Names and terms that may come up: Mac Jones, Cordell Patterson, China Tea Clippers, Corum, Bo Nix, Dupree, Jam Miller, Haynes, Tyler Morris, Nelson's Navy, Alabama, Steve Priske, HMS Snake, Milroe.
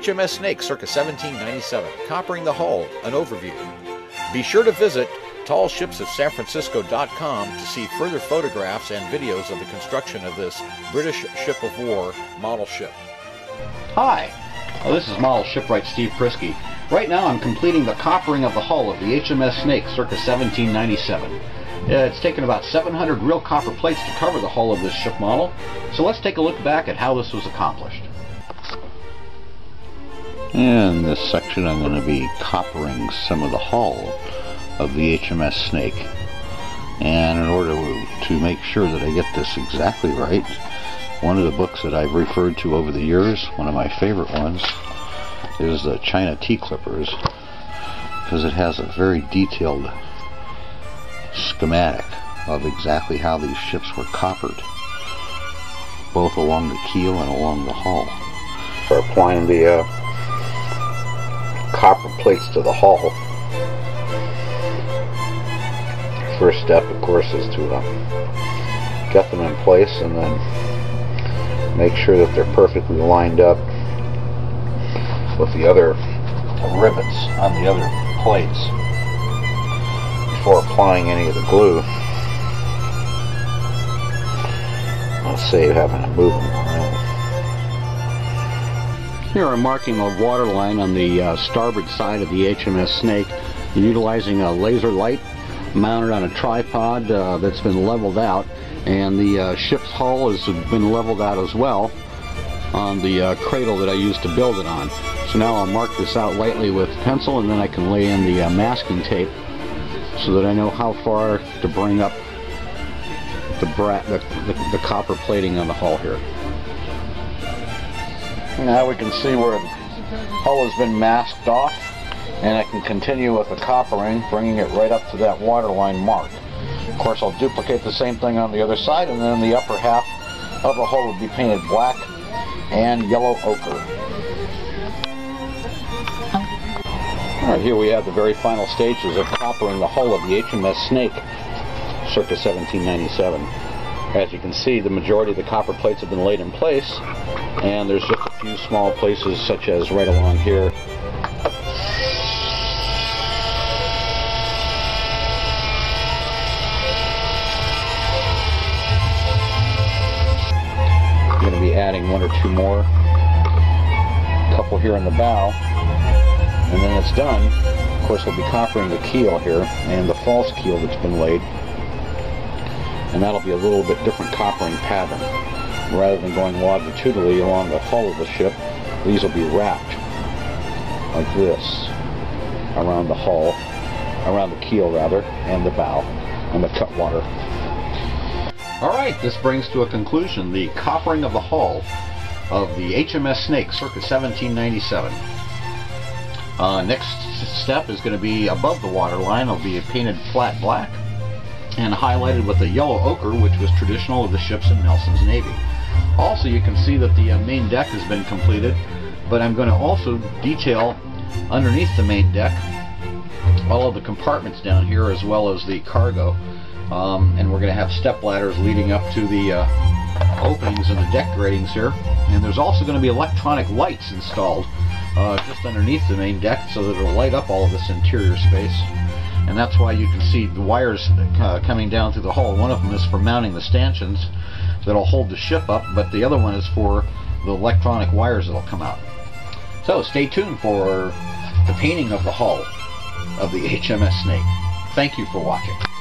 HMS Snake circa 1797, Coppering the Hull, an overview. Be sure to visit tallshipsofsanfrancisco.com to see further photographs and videos of the construction of this British ship of war model ship. Hi, this is model shipwright Steve Priske. Right now I'm completing the coppering of the hull of the HMS Snake circa 1797. It's taken about 700 real copper plates to cover the hull of this ship model, so let's take a look back at how this was accomplished. In this section I'm going to be coppering some of the hull of the HMS Snake, and in order to make sure that I get this exactly right, one of the books that I've referred to over the years, one of my favorite ones, is the China Tea Clippers, because it has a very detailed schematic of exactly how these ships were coppered, both along the keel and along the hull. For applying the copper plates to the hull, first step, of course, is to get them in place and then make sure that they're perfectly lined up with the other rivets on the other plates before applying any of the glue. I'll save having to move them around. Here I'm marking a water line on the starboard side of the HMS Snake and utilizing a laser light mounted on a tripod that's been leveled out, and the ship's hull has been leveled out as well on the cradle that I used to build it on. So now I'll mark this out lightly with pencil, and then I can lay in the masking tape so that I know how far to bring up the copper plating on the hull here. Now we can see where the hull has been masked off, and I can continue with the coppering, bringing it right up to that waterline mark. Of course, I'll duplicate the same thing on the other side, and then the upper half of the hull will be painted black and yellow ochre. Alright, here we have the very final stages of coppering the hull of the HMS Snake circa 1797. As you can see, the majority of the copper plates have been laid in place, and there's just a few small places, such as right along here, adding one or two more, a couple here in the bow, and then it's done. Of course, we'll be coppering the keel here and the false keel that's been laid, and that'll be a little bit different coppering pattern. Rather than going longitudinally along the hull of the ship, these will be wrapped like this around the hull, around the keel rather, and the bow and the cutwater. Alright, this brings to a conclusion the coppering of the hull of the HMS Snake circa 1797. Next step is going to be above the waterline. It'll be painted flat black and highlighted with a yellow ochre, which was traditional of the ships in Nelson's Navy. Also, you can see that the main deck has been completed, but I'm going to also detail underneath the main deck all of the compartments down here, as well as the cargo. And we're going to have step ladders leading up to the openings and the deck gratings here. And there's also going to be electronic lights installed just underneath the main deck, so that it'll light up all of this interior space. And that's why you can see the wires coming down through the hull. One of them is for mounting the stanchions that'll hold the ship up, but the other one is for the electronic wires that'll come out. So stay tuned for the painting of the hull of the HMS Snake. Thank you for watching.